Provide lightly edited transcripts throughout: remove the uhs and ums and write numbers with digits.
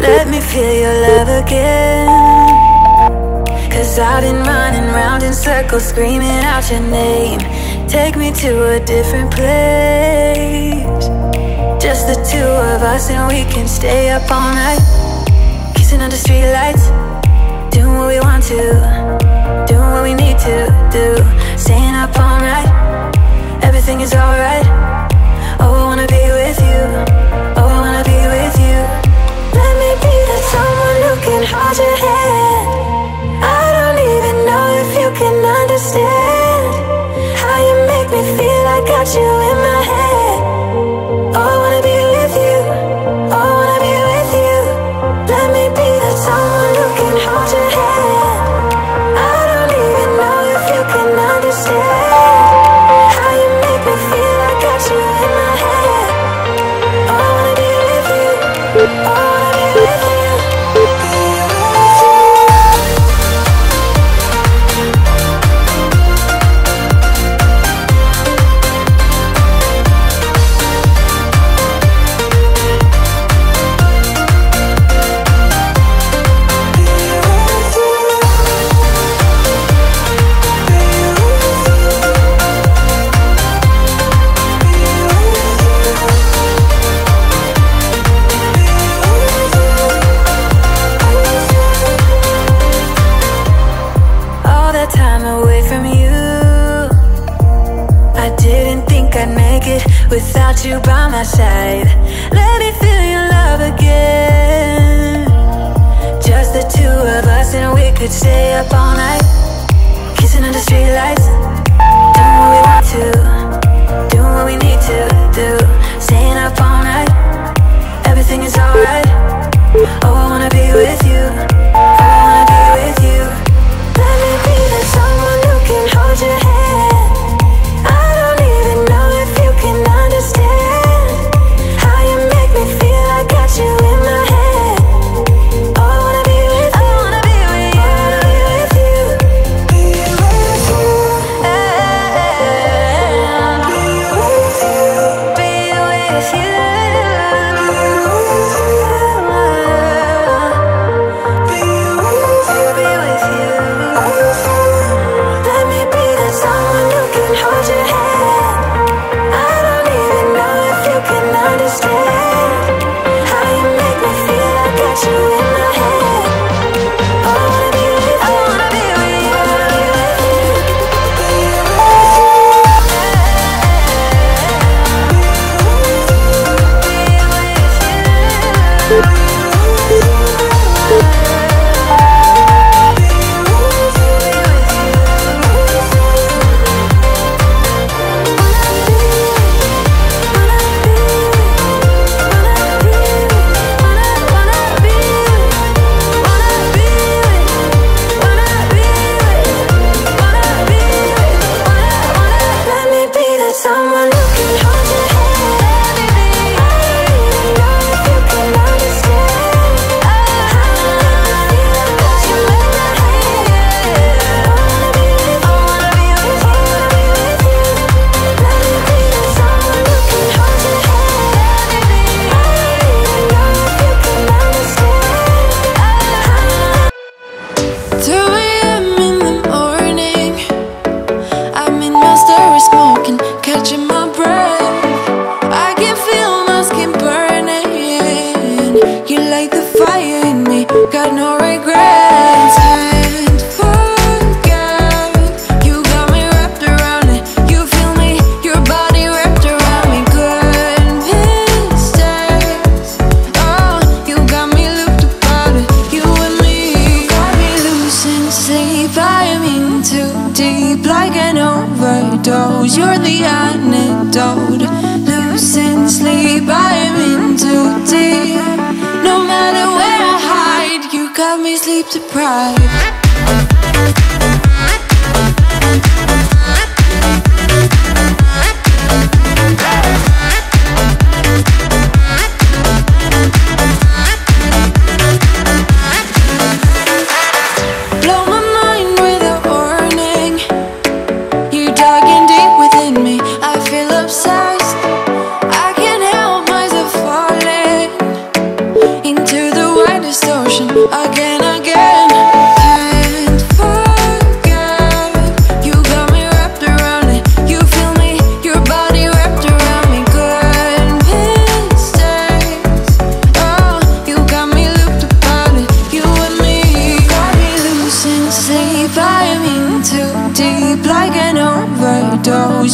Let me feel your love again, 'cause I've been running round in circles, screaming out your name. Take me to a different place, just the two of us, and we can stay up all night, kissing under streetlights, doing what we want to, doing what we need to do, staying up all night. Everything is alright. Oh, I wanna be with you. Oh, I wanna be with you. Let me be that someone who can hold your hand. I don't even know if you can understand how you make me feel. I got you in my head. Oh, I wanna be with you. Oh, I wanna be with you. Let me be that someone who can hold your hand. I don't even know if you can understand how you make me feel. I got you in my head. Oh, I wanna be with you. Oh, without you by my side, let me feel your love again. Just the two of us, and we could stay up all night, kissing under streetlights, doing what we want to, doing what we need to do, staying up all night. Everything is alright. Oh, I wanna be with you. Oh, I wanna be with you. Let me be that someone who can hold your hand.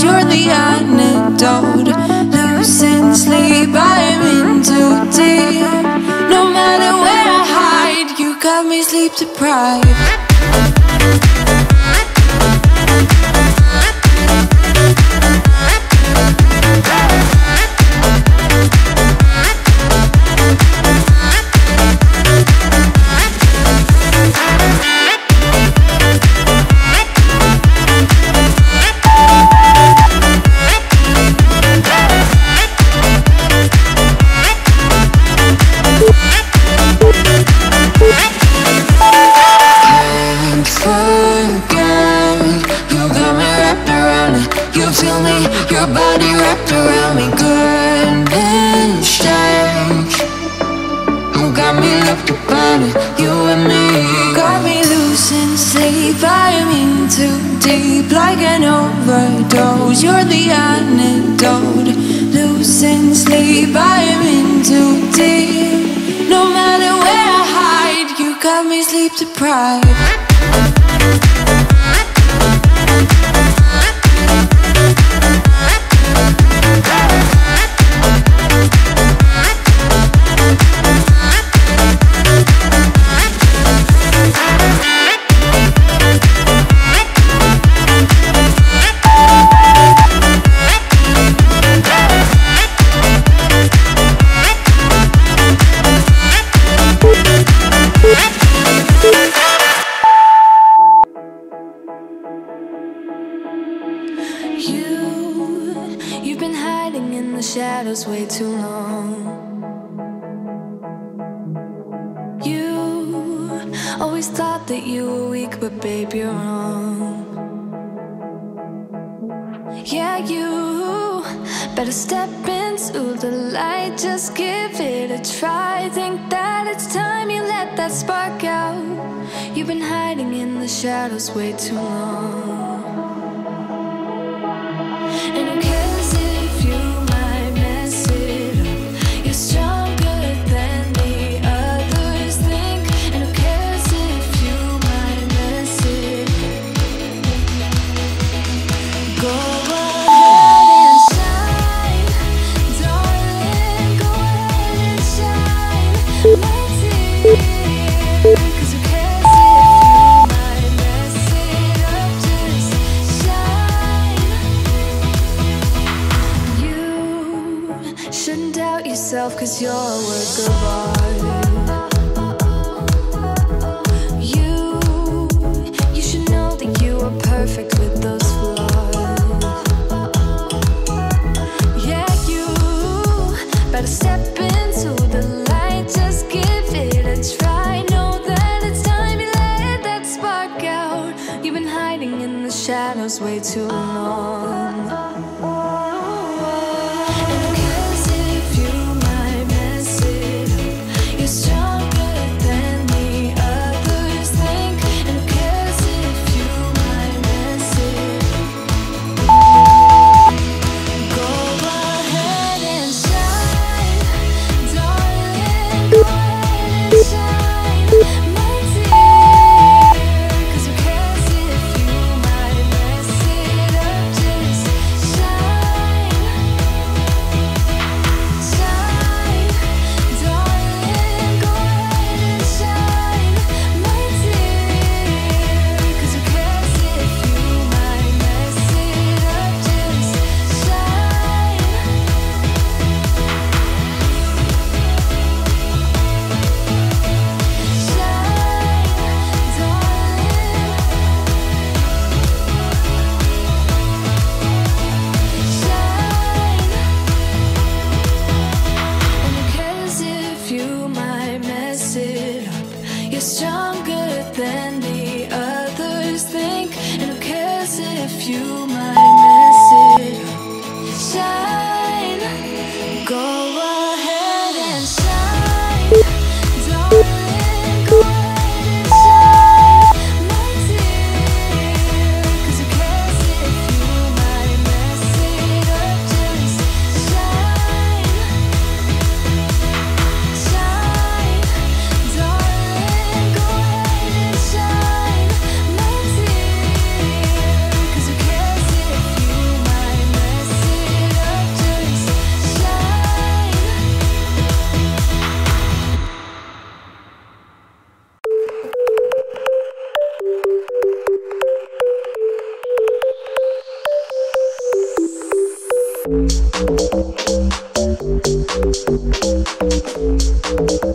You're the antidote. Losing sleep, I'm in too deep. No matter where I hide, you got me sleep deprived. Your body wrapped around me, good mistakes. You got me locked up on it, you and me. Got me losing sleep, I'm in too deep, like an overdose. You're the antidote. Losing sleep, I'm in too deep. No matter where I hide, you got me sleep deprived. You've been hiding in the shadows way too long. You always thought that you were weak, but babe, you're wrong. Yeah, you better step into the light, just give it a try. Think that it's time you let that spark out. You've been hiding in the shadows way too long. And who cares if you might mess it up? You're stronger than the others think. And who cares if you might mess it up? Go ahead and shine, darling. Go ahead and shine. Let's hear it. 'Cause who cares if you might mess it up? Just shine. Shouldn't doubt yourself, 'cause you're a work of art. You should know that you are perfect with those flaws. Yeah, you better step into the light, just give it a try. Know that it's time you let that spark out. You've been hiding in the shadows way too long. You're stronger than the others think. And who cares if you might mess it up? Shine, go ahead and shine, darling. Go We're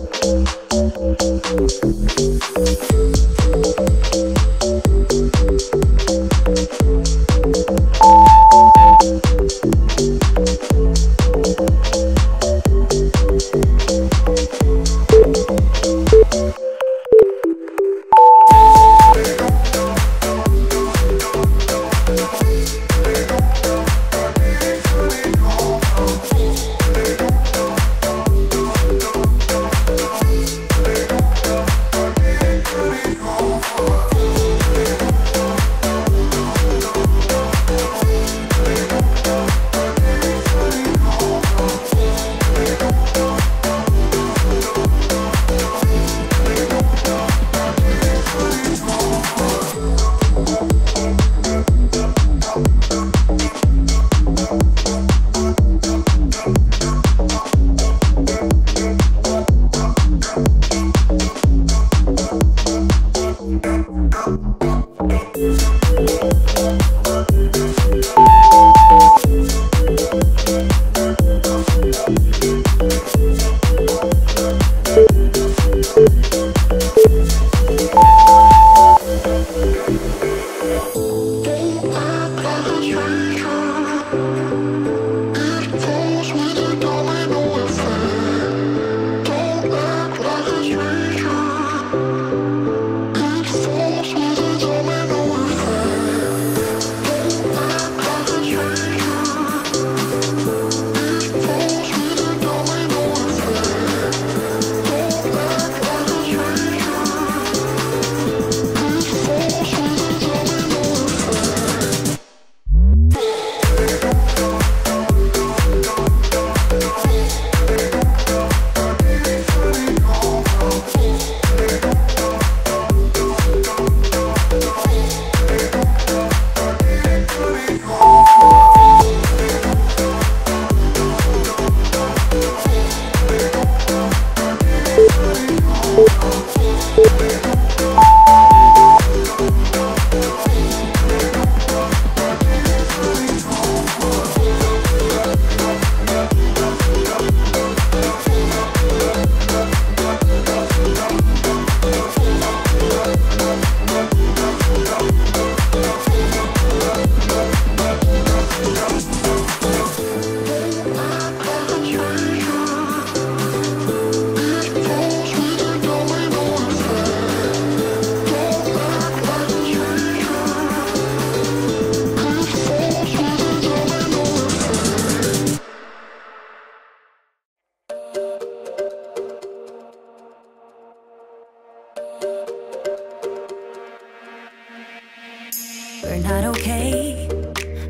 not okay.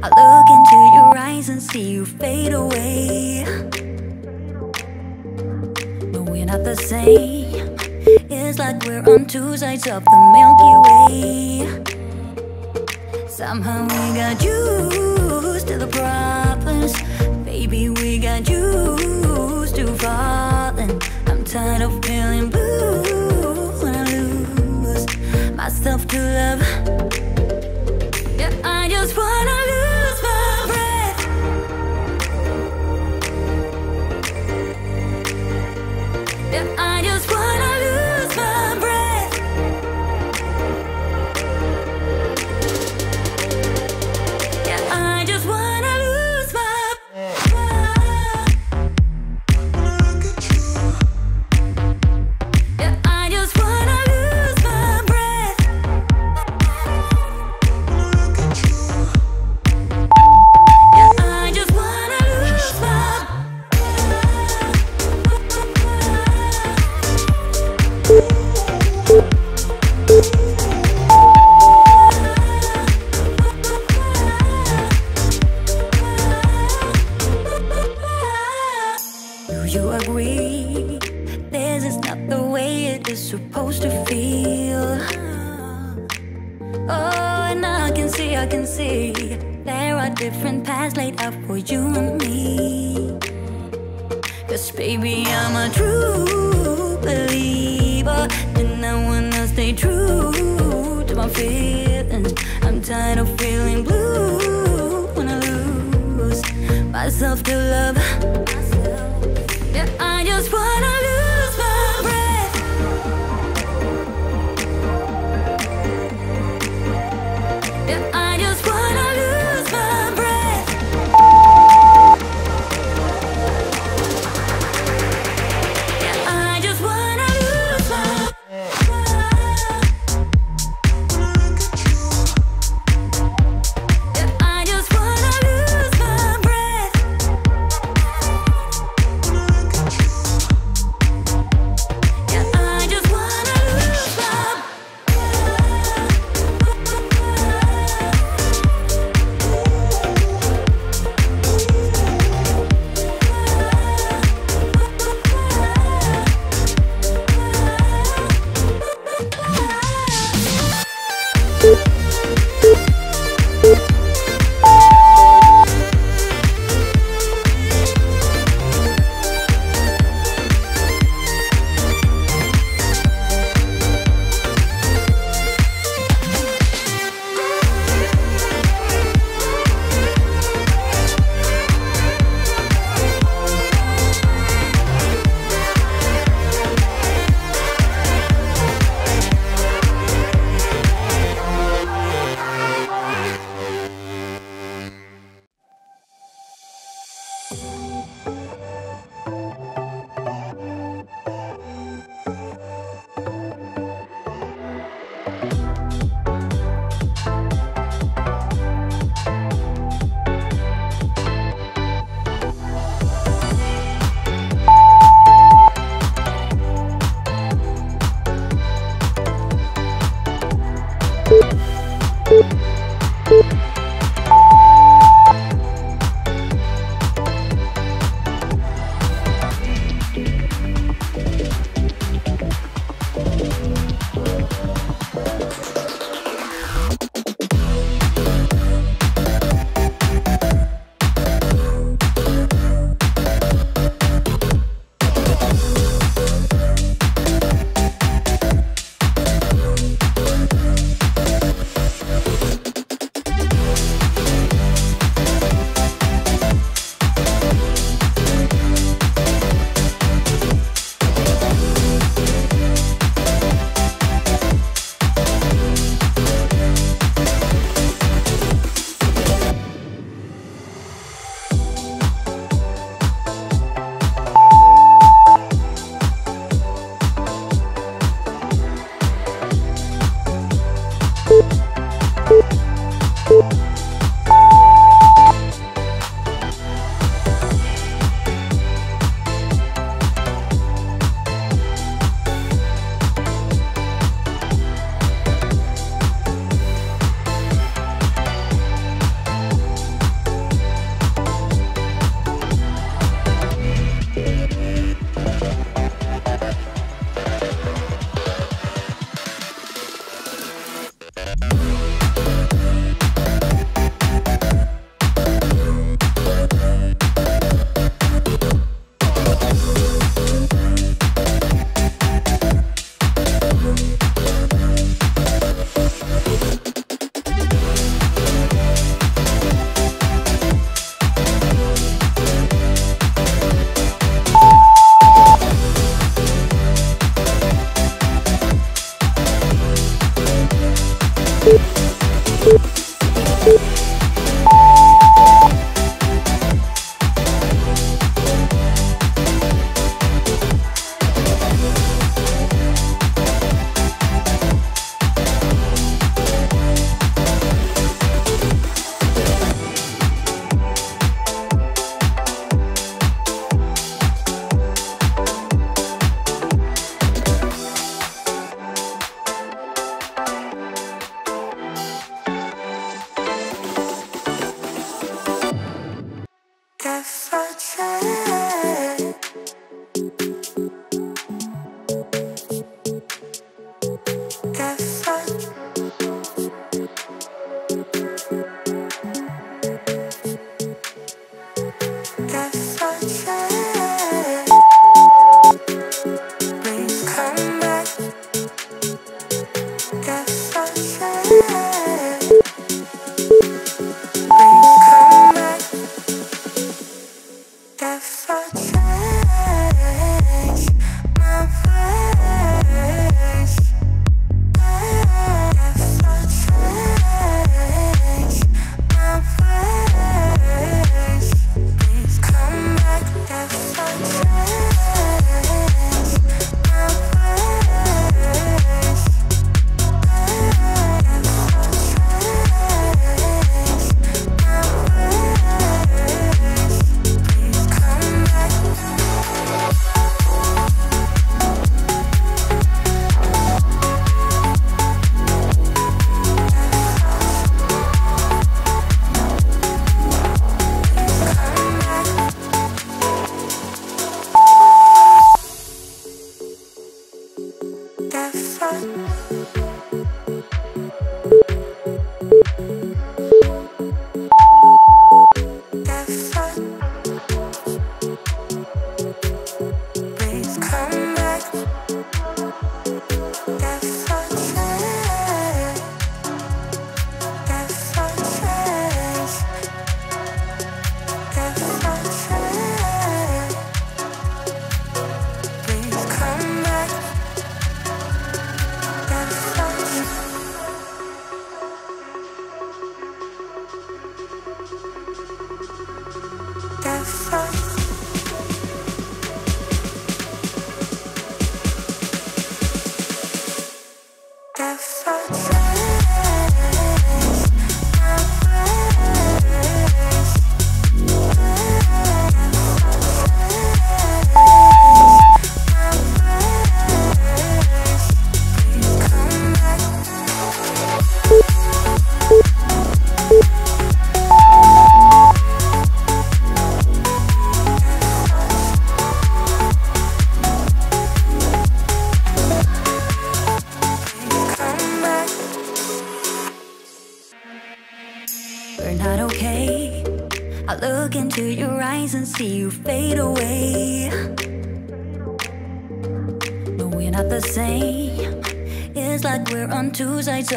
I look into your eyes and see you fade away. But we're not the same. It's like we're on two sides of the Milky Way. Somehow we got used to the problems. Baby, we got used to falling. I'm tired of feeling blue when I lose myself to love. I just wanna lose my breath. Yeah, I just wanna lose my breath. Yeah, I just wanna lose my breath. Yeah, I just wanna lose my breath. See, there are different paths laid out for you and me. 'Cause baby, I'm a true believer, and I wanna stay true to my feelings. I'm tired of feeling blue when I lose myself to love. Yeah, I just wanna lose my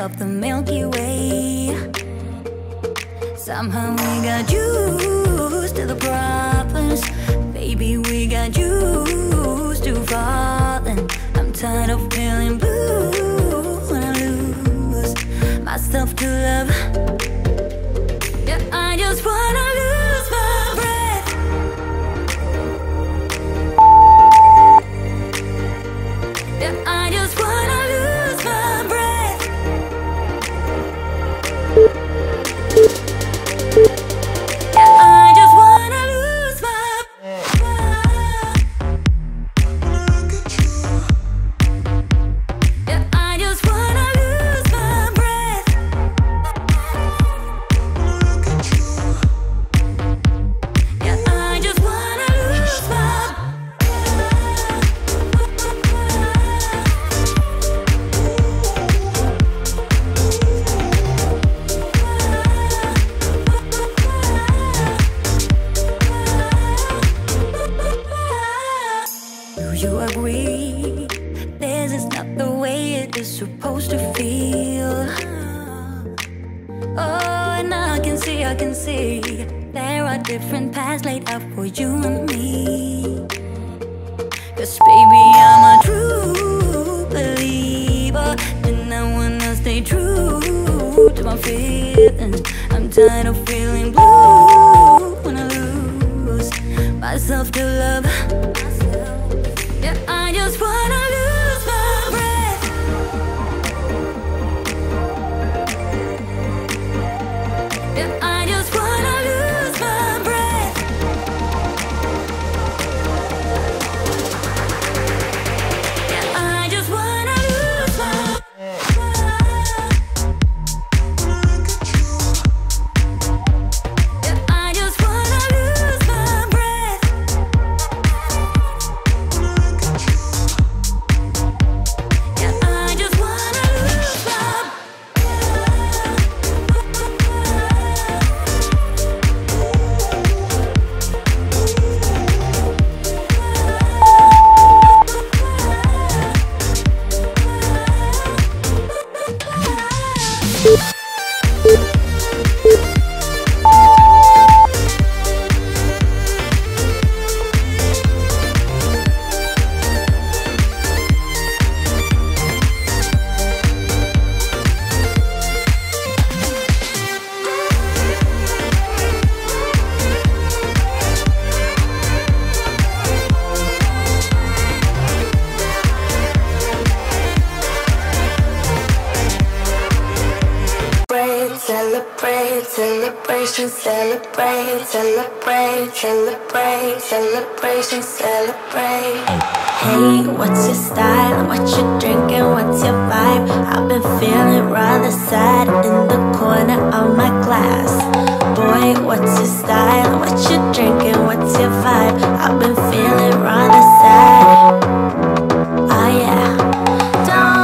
Up the Milky Way. Somehow we got used to the problems. Baby, we got used to falling. I'm tired of feeling blue when I lose myself to love. Yeah, I just wanna lose my breath. Yeah, I just wanna lose my breath. Celebrate. Hey, what's your style? What you drinking? What's your vibe? I've been feeling rather sad in the corner of my glass. Boy, what's your style? What you drinking? What's your vibe? I've been feeling rather sad. Oh yeah. Don't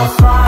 I